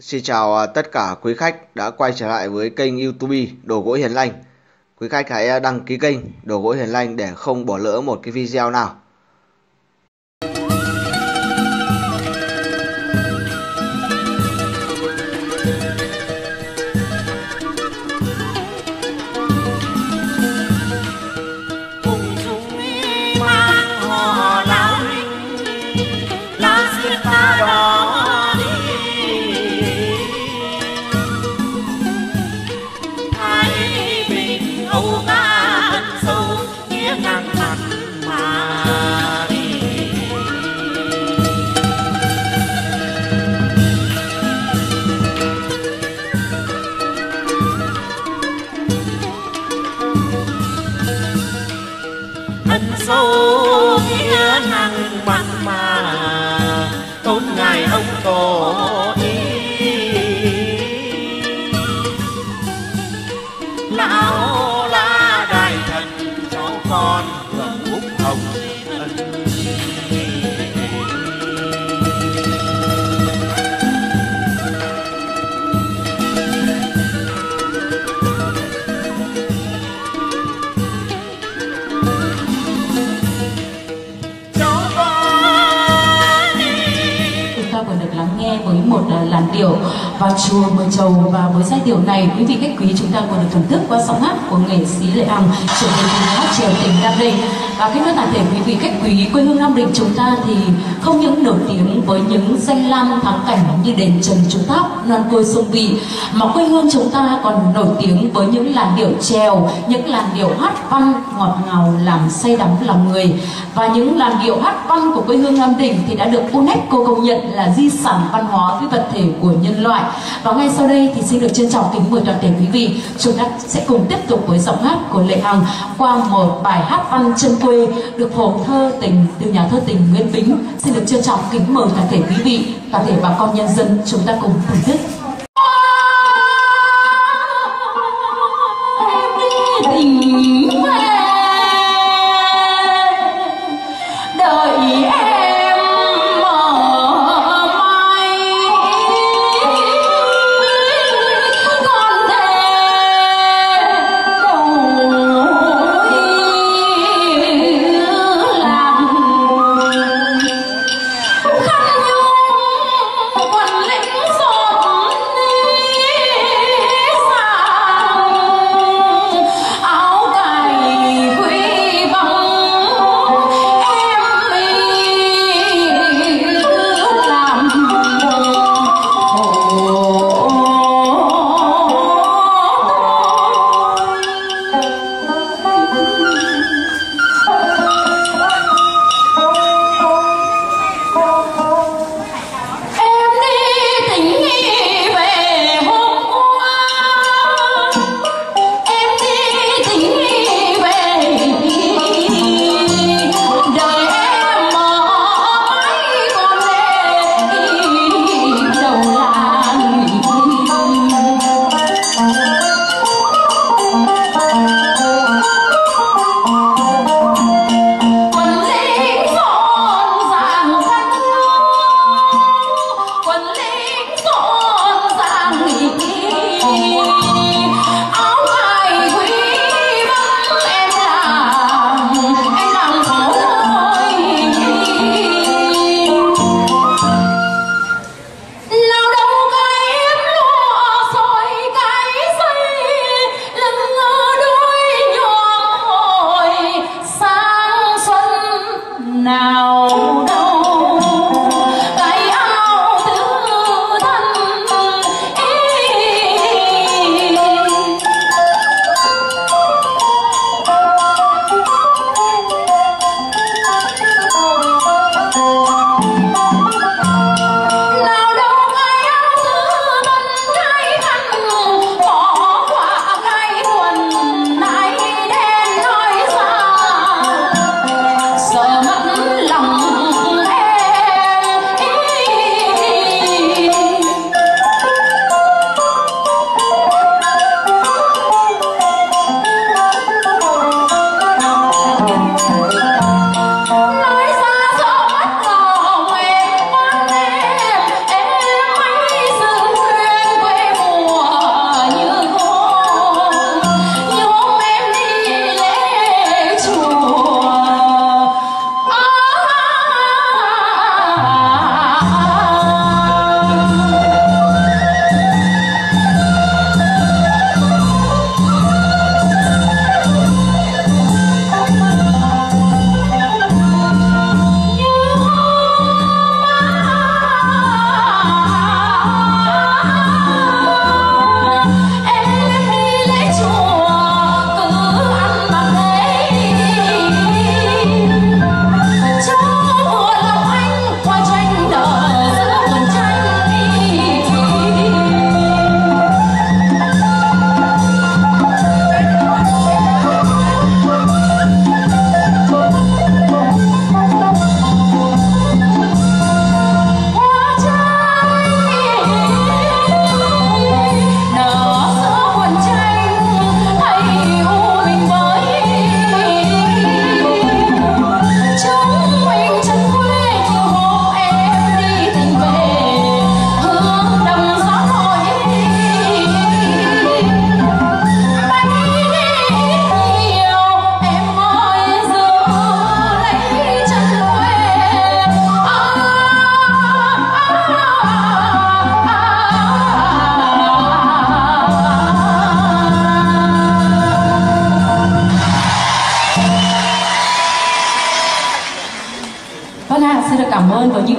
Xin chào tất cả quý khách đã quay trở lại với kênh YouTube Đồ Gỗ Hiền Lành. Quý khách hãy đăng ký kênh Đồ Gỗ Hiền Lành để không bỏ lỡ một cái video nào. Làn điệu và chùa Mời Trầu, và với giai điệu này quý vị khách quý chúng ta còn được thưởng thức qua giọng hát của nghệ sĩ Lệ Hằng, trưởng thành nhà hát chèo tỉnh Nam Định. Và cái nữa là để quý vị khách quý quê hương Nam Định chúng ta thì không những nổi tiếng với những danh lam thắng cảnh như đền Trần Trung Tháp, non côi sông Vị, mà quê hương chúng ta còn nổi tiếng với những làn điệu chèo, những làn điệu hát văn ngọt ngào làm say đắm lòng người. Và những làn điệu hát văn của quê hương Nam Định thì đã được UNESCO công nhận là di sản văn hóa phi vật thể của nhân loại. Và ngay sau đây thì xin được trân trọng kính mời toàn thể quý vị, chúng ta sẽ cùng tiếp tục với giọng hát của Lệ Hằng qua một bài hát văn chân quê được phổ thơ tình từ nhà thơ tình Nguyễn Bính. Xin được trân trọng kính mời toàn thể quý vị, toàn thể bà con nhân dân chúng ta cùng thưởng thức.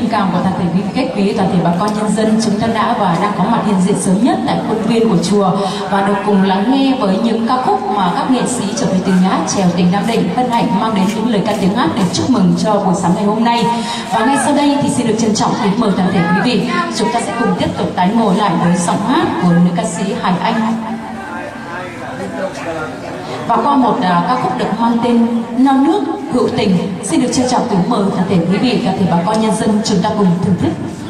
tình cảm của toàn thể liên kết với toàn thể bà con nhân dân, chúng ta đã và đang có mặt hiện diện sớm nhất tại khuôn viên của chùa và được cùng lắng nghe với những ca khúc mà các nghệ sĩ trở về từ nhà hát chèo tỉnh Nam Định hân hạnh mang đến những lời ca tiếng hát để chúc mừng cho buổi sáng ngày hôm nay. Và ngay sau đây thì xin được trân trọng kính mời toàn thể quý vị, chúng ta sẽ cùng tiếp tục tái ngồi lại với giọng hát của nữ ca sĩ Hải Anh và qua một ca khúc được mang tên Non Nước Hữu Tình. Xin được trân trọng kính mời toàn thể quý vị, toàn thể bà con nhân dân chúng ta cùng thưởng thức.